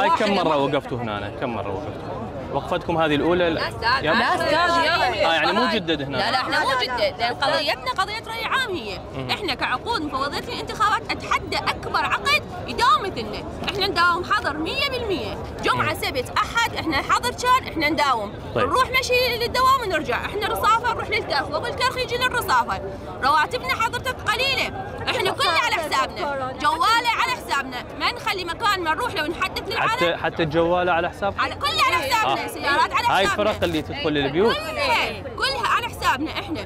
هاي كم مرة وقفتوا هنا؟ أنا كم مرة وقفتوا؟ وقفتكم هذه الأولى؟ لا استاذ لا استاذ يعني مو جدد هنا؟ لا احنا مو جدد، لأن قضيتنا قضية رأي عام هي، احنا كعقود مفوضية الانتخابات أتحدى أكبر عقد يداوم مثلنا، احنا نداوم حظر 100%، جمعة سبت أحد احنا حظر كان احنا نداوم، طيب. نروح نمشي للدوام ونرجع، احنا رصافة نروح للكرخ، وبالكرخ يجي للرصافة، رواتبنا حضرتك قليلة، احنا كلنا على حسابنا، جوالة على حسابنا، ما نخلي مكان ما نروح له ونحدث للعالم حتى الجوالة على حسابنا؟ على كلها على حسابنا. سيارات على حسابنا. هاي الفرق اللي تدخل البيوت كلها على حسابنا احنا.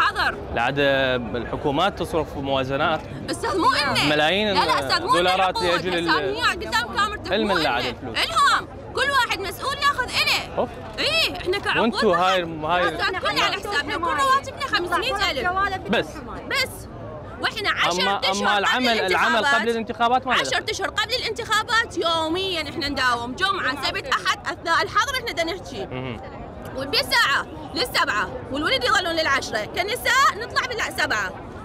حضر لعد الحكومات تصرف موازنات استاذ مو إلنا ملايين الدولارات لاجل قدام كاميرتك الملاعب الفلوس الهم كل واحد مسؤول ياخذ إله. ايه احنا كعقول وانتو هاي كلنا على حسابنا كل رواتبنا 500,000 بس واحنا 10 اشهر قبل الانتخابات العمل قبل الانتخابات ما 10 اشهر قبل الانتخابات يوميا احنا نداوم جمعه سبت احد اثناء الحظر احنا بدنا نحكي والبيت ساعه للسبعه والولد يظلون للعشره كنساء نطلع بال7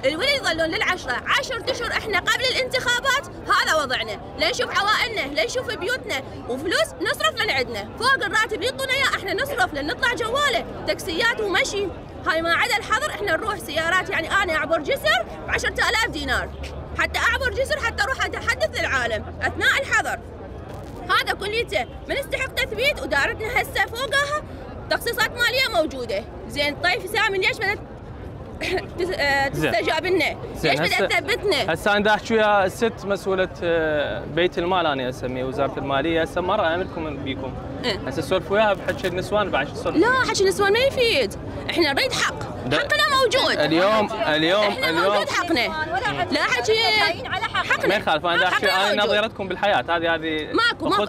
الولد يظلون للعشره 10 اشهر احنا قبل الانتخابات هذا وضعنا لا نشوف عوائلنا لا نشوف بيوتنا وفلوس نصرف من عندنا فوق الراتب يعطونا اياه احنا نصرف لان نطلع جواله تاكسيات ومشي هاي ما عدا الحظر احنا نروح سيارات يعني انا اعبر جسر ب 10,000 دينار حتى اعبر جسر حتى اروح اتحدث للعالم اثناء الحظر هذا كليته ما نستحق تثبيت ودارتنا هسه فوقها تخصيصات ماليه موجوده زين طيب سامي ليش بدها تستجاب لنا؟ ليش بدها تثبتنا؟ هسه انا دا احكي ويا الست مسؤوله بيت المال انا اسميه وزاره الماليه هسه مره امركم بيكم هسه سولف وياها بحكي النسوان بعد شو سولف لا حكي النسوان ما يفيد احنا نريد حقنا موجود اليوم موجود حقنا لا حكي حقنا ما يخالف انا دا احكي انا نظرتكم بالحياه هذه ماكو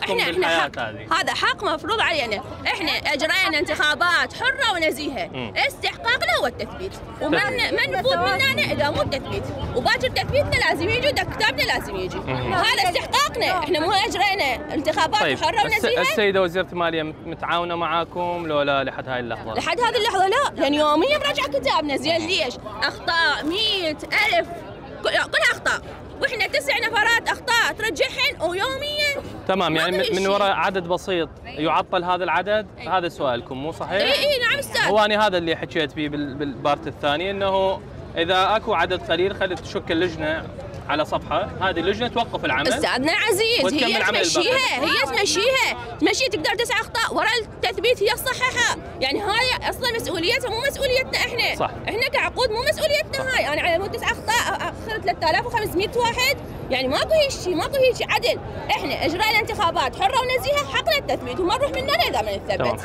هذا حق مفروض علينا احنا اجرينا انتخابات حره ونزيهه استحقاقنا هو التثبيت ما نفوت مننا اذا مو التثبيت وباكر تثبيتنا لازم يجي كتابنا لازم يجي هذا استحقاقنا احنا مو اجرينا انتخابات حره ونزيهه السيده وزيره الماليه متعاونه معاكم لولا لحد هاي اللحظه لحد هذه اللحظه لا لان يوميا براجع كتابنا زين ليش اخطاء 100,000 كلها اخطاء واحنا 9 نفرات اخطاء ترجعهن ويوميا تمام يعني من وراء عدد بسيط يعطل هذا العدد هذا سؤالكم مو صحيح؟ اي نعم استاذ هو انا هذا اللي حكيت فيه بالبارت الثاني انه اذا اكو عدد قليل خلي تشكل لجنه على صفحه هذه اللجنه توقف العمل استاذنا عزيز هي تمشيها تقدر 9 اخطاء وراء التثبيت هي تصححها يعني هاي اصلا مسؤوليتها مو مسؤوليتنا احنا صح. احنا كعقود مو مسؤوليتنا صح. هاي انا على مود 9 اخطاء اخر 3500 واحد يعني ماكو هيك عدل احنا اجراء الانتخابات حره ونزيهه حقنا التثبيت وما نروح مننا اذا ما نثبت